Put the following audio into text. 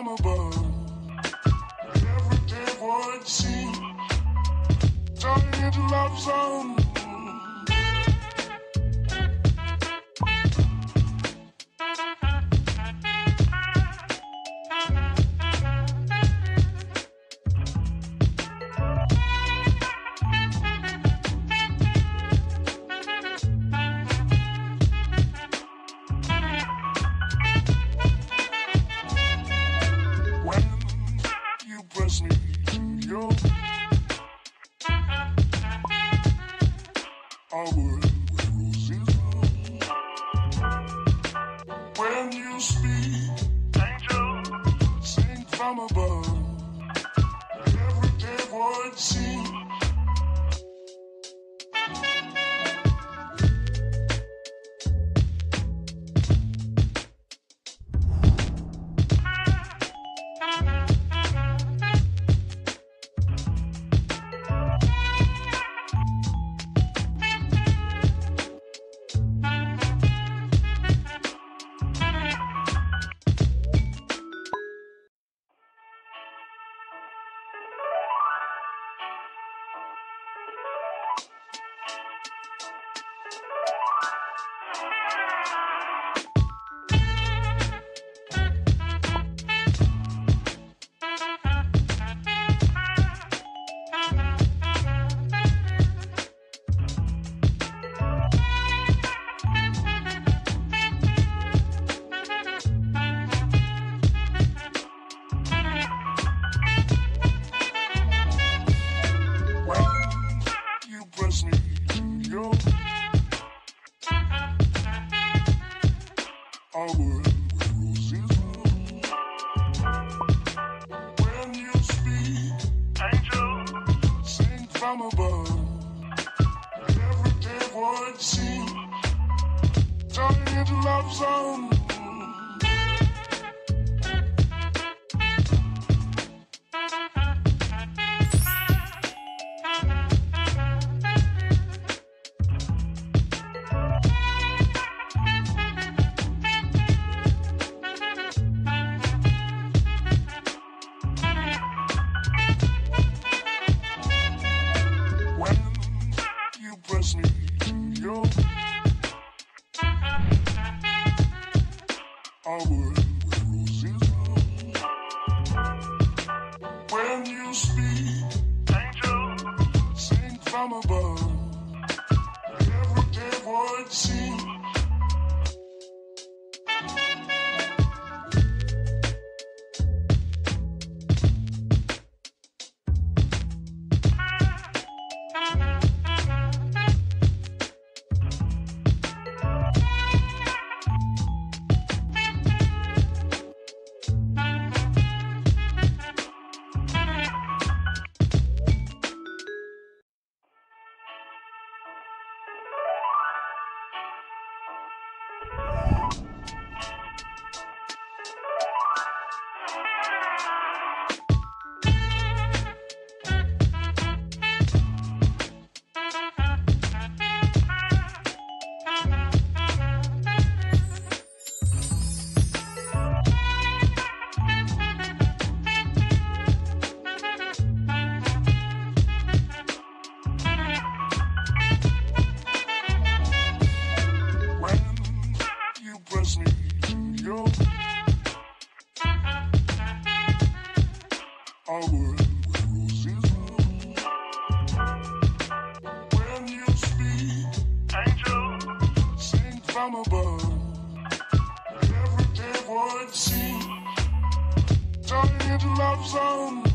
from above. Everything would seem turning into love zone. Press me to your I when you speak, angel, sing from above. Every day would seem when you speak, angel, sing from above. Every day would seem turning into love zone. When you speak, angel, sing from above. Every day would seem when you speak, angel, sing from above. Every day would seem turning into love zone.